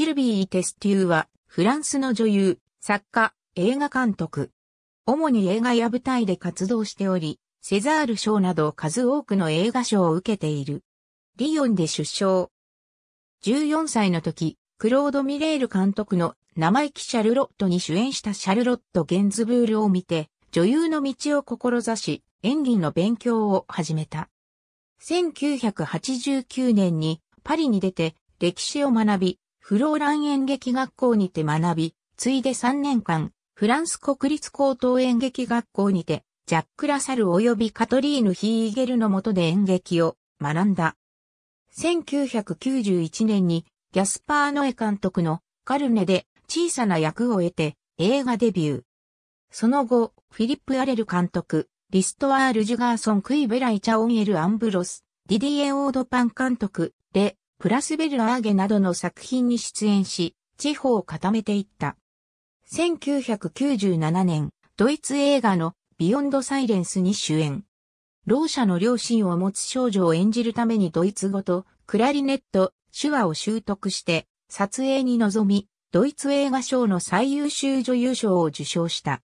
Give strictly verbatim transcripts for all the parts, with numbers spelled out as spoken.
シルビー・テステューは、フランスの女優、作家、映画監督。主に映画や舞台で活動しており、セザール賞など数多くの映画賞を受けている。リヨンで出生。じゅうよんさいの時、クロード・ミレール監督の生意気シャルロットに主演したシャルロット・ゲンズブールを見て、女優の道を志し、演技の勉強を始めた。せんきゅうひゃくはちじゅうきゅうねんにパリに出て歴史を学び、フローラン演劇学校にて学び、ついでさんねんかん、フランス国立高等演劇学校にて、ジャック・ラサル及びカトリーヌ・ヒーゲルの下で演劇を学んだ。せんきゅうひゃくきゅうじゅういちねんにギャスパー・ノエ監督のカルネで小さな役を得て映画デビュー。その後、フィリップ・アレル監督、リストワール・ジュガーソン・クイベライ・チャオン・エル・アンブロス、ディディエ・オードパン監督、レ・プラスベル・アーゲなどの作品に出演し、地歩を固めていった。せんきゅうひゃくきゅうじゅうななねん、ドイツ映画のビヨンド・サイレンスに主演。ろう者の両親を持つ少女を演じるためにドイツ語とクラリネット、手話を習得して、撮影に臨み、ドイツ映画賞の最優秀女優賞を受賞した。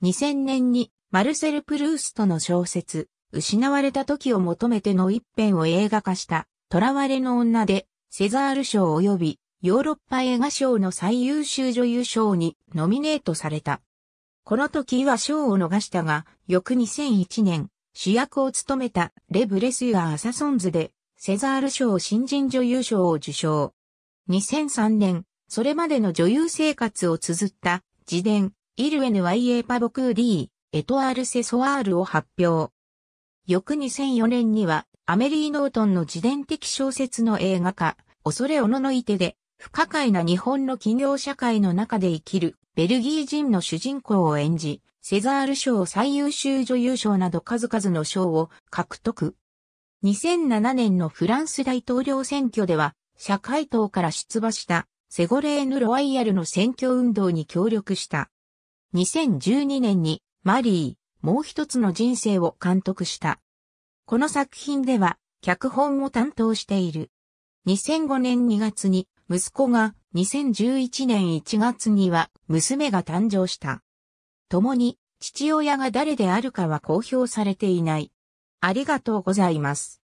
にせんねんに、マルセル・プルーストの小説、失われた時を求めての一編を映画化した、囚われの女で、セザール賞及び、ヨーロッパ映画賞の最優秀女優賞にノミネートされた。この時は賞を逃したが、翌にせんいちねん、主役を務めたレ・ブレスユア・アサソンズで、セザール賞新人女優賞を受賞。にせんさんねん、それまでの女優生活を綴った、自伝、イル・エヌ・ワイエ・パ・ボクー・ディー。エトワール・セソワールを発表。翌にせんよねんには、アメリー・ノートンの自伝的小説の映画化、恐れおののいてで、不可解な日本の企業社会の中で生きる、ベルギー人の主人公を演じ、セザール賞最優秀女優賞など数々の賞を獲得。にせんななねんのフランス大統領選挙では、社会党から出馬した、セゴレーヌ・ロワイヤルの選挙運動に協力した。にせんじゅうにねんに、マリー、もう一つの人生を監督した。この作品では、脚本も担当している。にせんごねんにがつに、息子が、にせんじゅういちねんいちがつには、娘が誕生した。共に、父親が誰であるかは公表されていない。ありがとうございます。